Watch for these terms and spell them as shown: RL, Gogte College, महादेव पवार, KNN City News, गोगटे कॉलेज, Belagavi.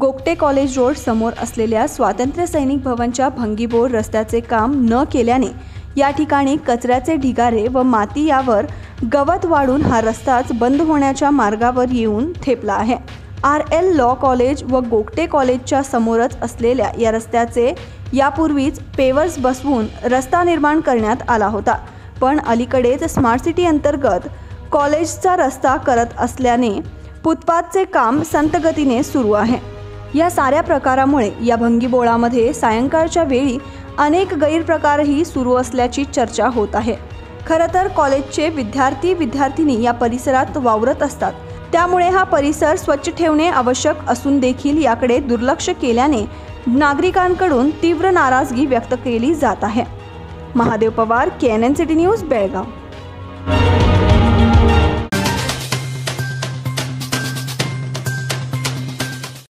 गोगटे कॉलेज road समोर असलेल्या स्वातंत्र्य सैनिक भवनच्या भंगीबोर रस्त्याचे काम न केल्याने या ठिकाणी कचऱ्याचे ढिगारे व माती यावर गवत वाढून हा रस्ताच बंद होण्याच्या मार्गावर येऊन ठेपला आहे। RL लॉ कॉलेज व गोगटे कॉलेजच्या समोरच असलेल्या या रस्त्याचे यापूर्वीच पेवर्स बसवून रस्ता निर्माण करण्यात आला होता, पण अलीकडेच स्मार्ट सिटी अंतर्गत कॉलेजचा रस्ता करत असल्याने फुटपाथचे काम संतगतीने सुरू आहे। या साऱ्या प्रकारामुळे या भंगीबोळामध्ये सायंकाळच्या वेळी अनेक गैरप्रकारही सुरू असल्याची चर्चा होत आहे। खरं तर कॉलेजचे विद्यार्थी विद्यार्थिनी या परिसरात वावरत असतात, त्यामुळे हा परिसर स्वच्छ ठेवणे आवश्यक असून देखील याकडे दुर्लक्ष केल्याने नागरिकांकडून तीव्र नाराजगी व्यक्त केली जात आहे। महादेव पवार, KNN city news, Belgaum.